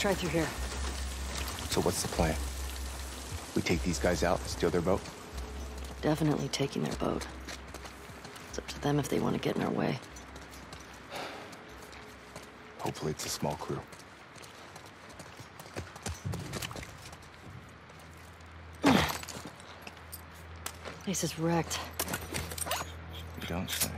Let's try through here. So what's the plan? We take these guys out and steal their boat? Definitely taking their boat. It's up to them if they want to get in our way. Hopefully it's a small crew. This is wrecked. You don't say.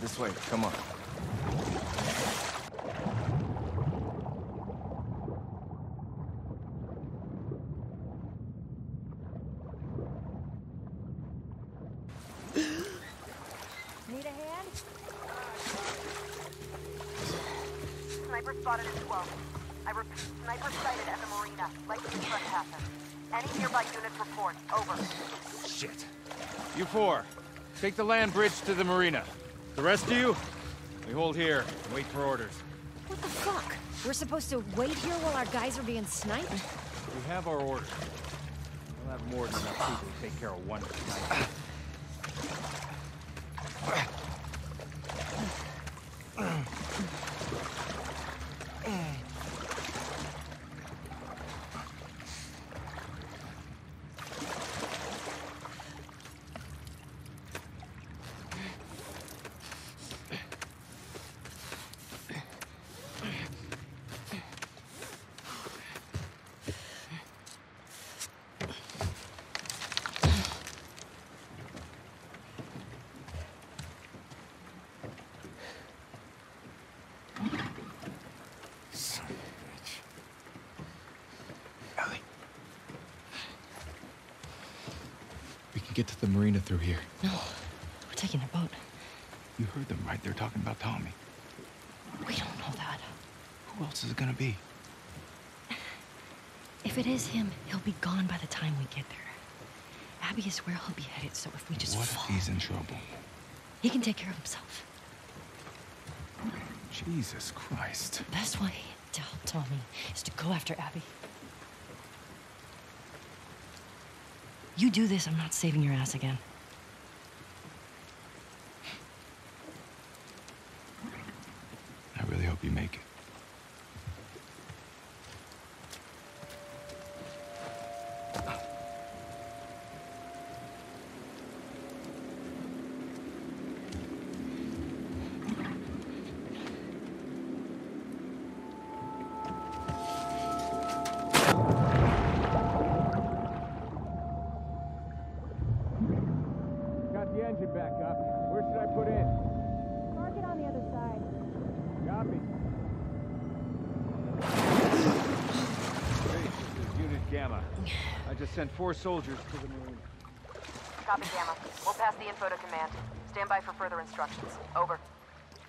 This way, come on. Need a hand? Sniper spotted at 12. I repeat, sniper sighted at the marina. Likely trespasser. Any nearby units report. Over. Shit. You four, take the land bridge to the marina. The rest of you, we hold here and wait for orders. What the fuck? We're supposed to wait here while our guys are being sniped? We have our orders. We'll have more than enough people to take care of one tonight. Get to the marina through here. No, we're taking their boat. You heard them, right? They're talking about Tommy. We don't know that. Who else is it gonna be? If it is him, he'll be gone by the time we get there. Abby is where he'll be headed, so if we just follow... What if he's in trouble? He can take care of himself. Jesus Christ. The best way to help Tommy is to go after Abby. You do this, I'm not saving your ass again. I really hope you make it. Send 4 soldiers to the marina. Copy, Gamma. We'll pass the info to command. Stand by for further instructions. Over.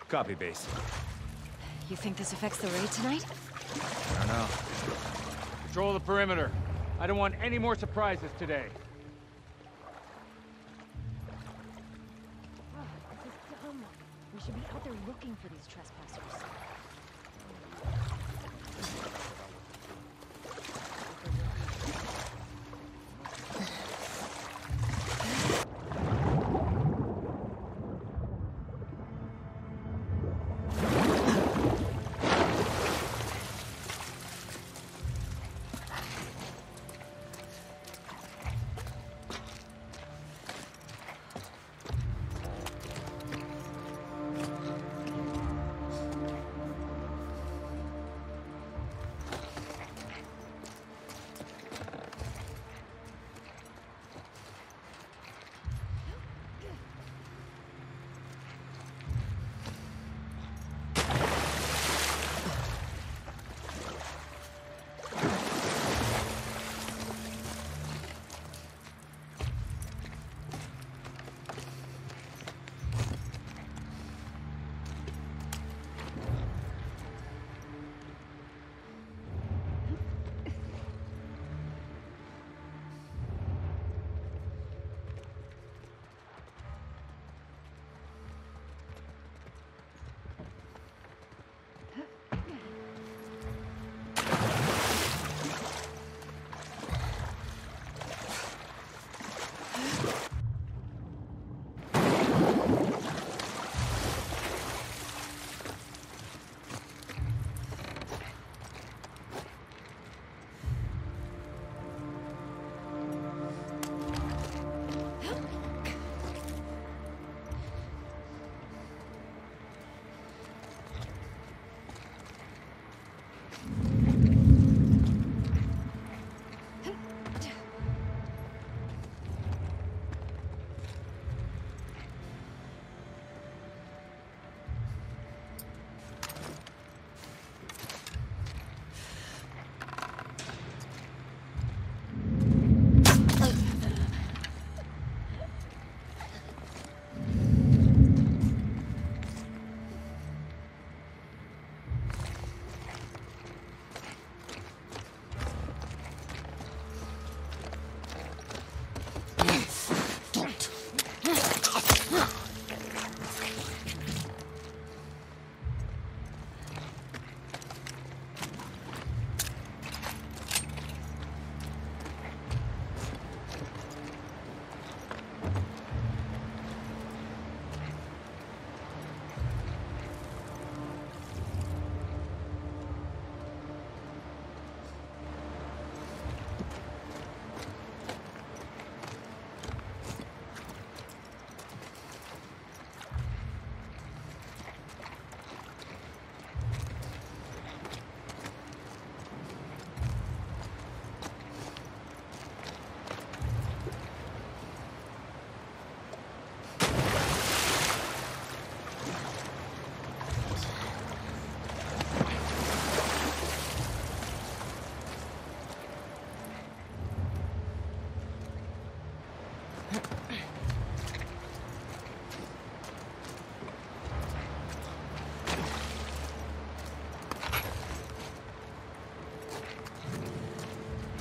Copy, base. You think this affects the raid tonight? I don't know. Control the perimeter. I don't want any more surprises today. Oh, this is dumb. We should be out there looking for these trespassers.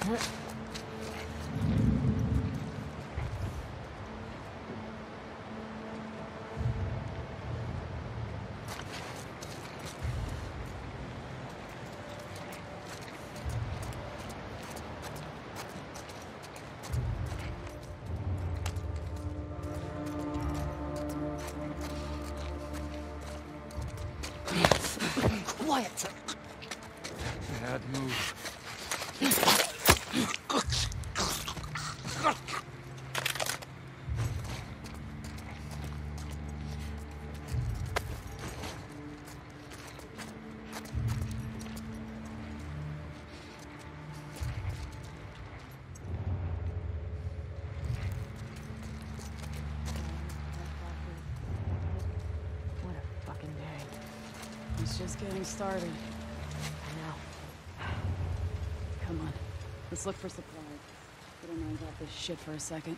Quiet. Bad move. Just getting started. Now, come on, let's look for supplies. We don't mind about this shit for a second.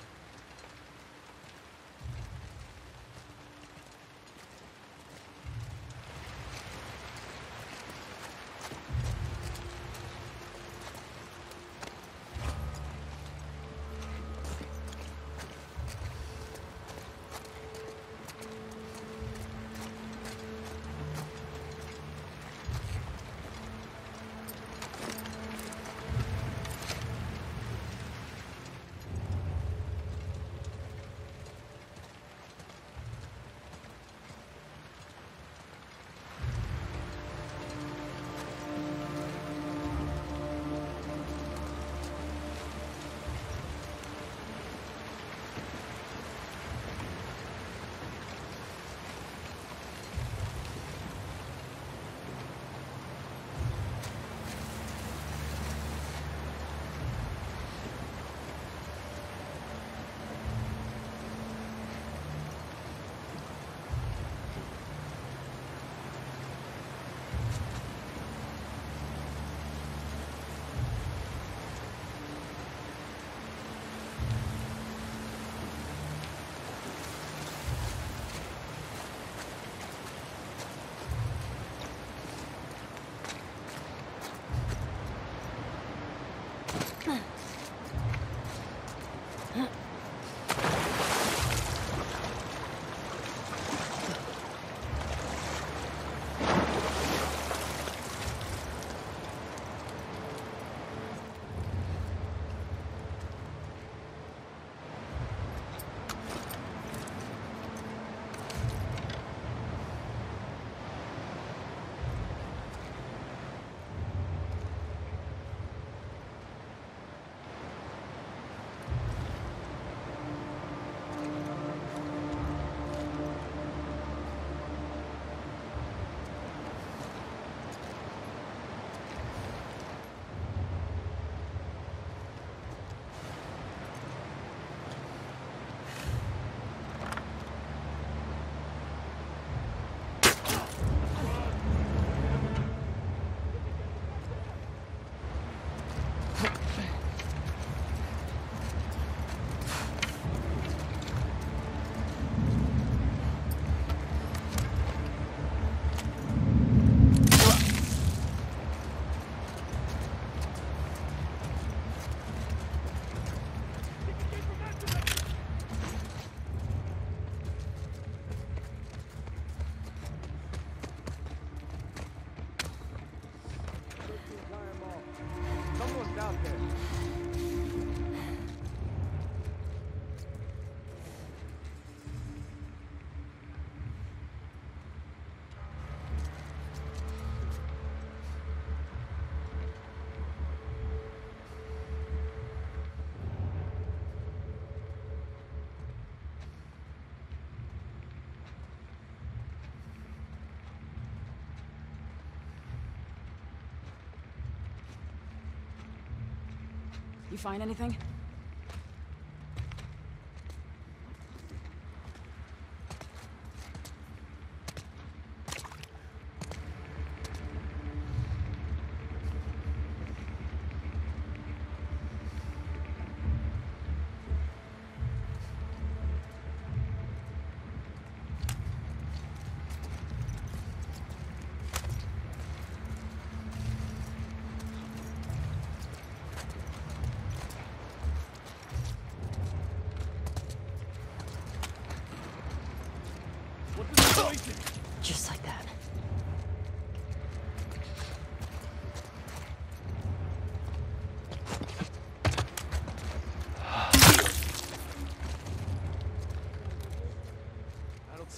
You find anything?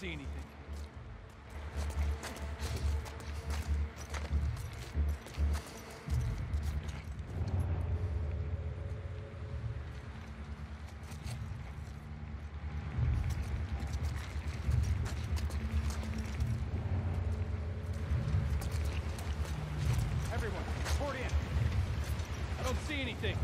see anything. Everyone, report in. I don't see anything.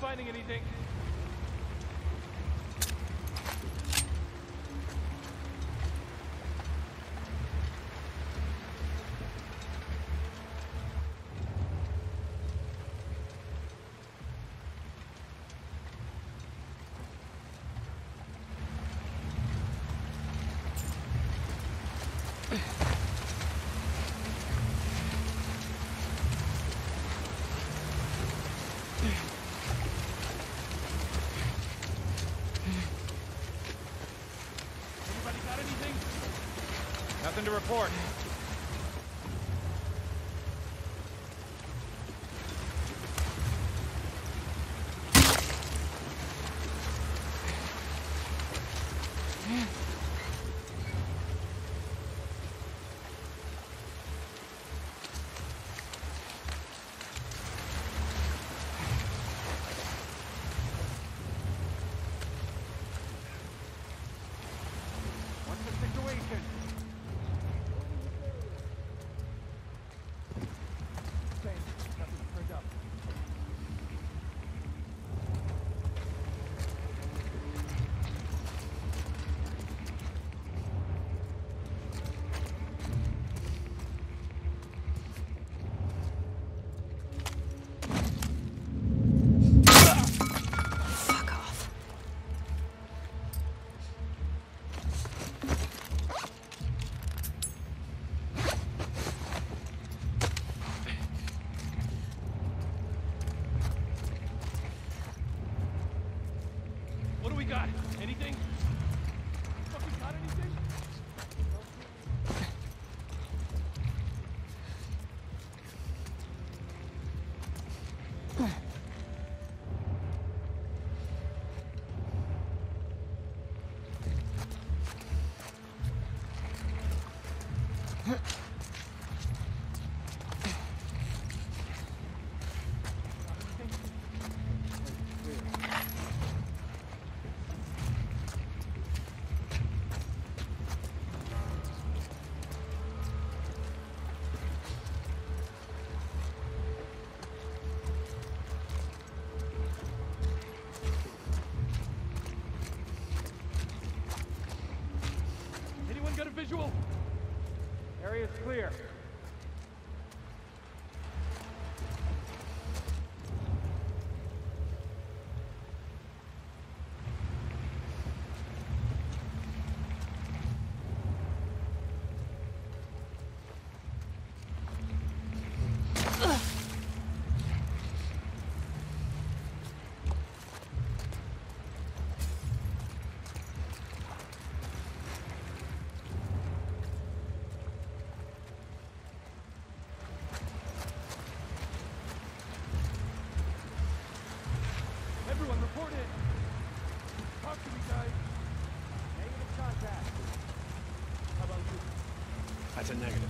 Finding anything? Nothing to report. What's the situation? God, anything? Fucking got anything? Visual. Area's clear. That's a negative.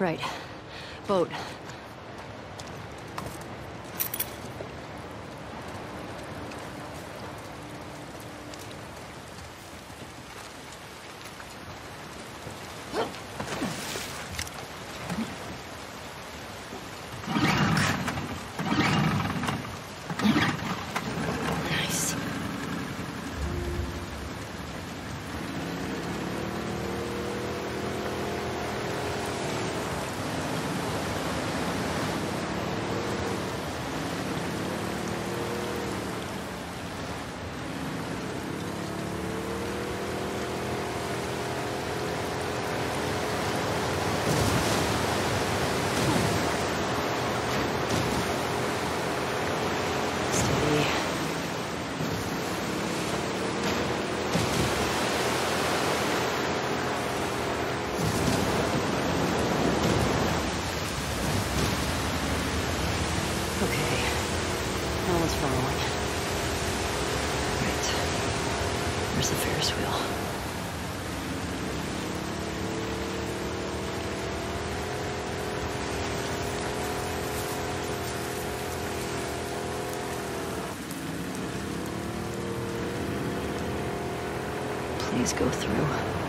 Right. Boat. Go through.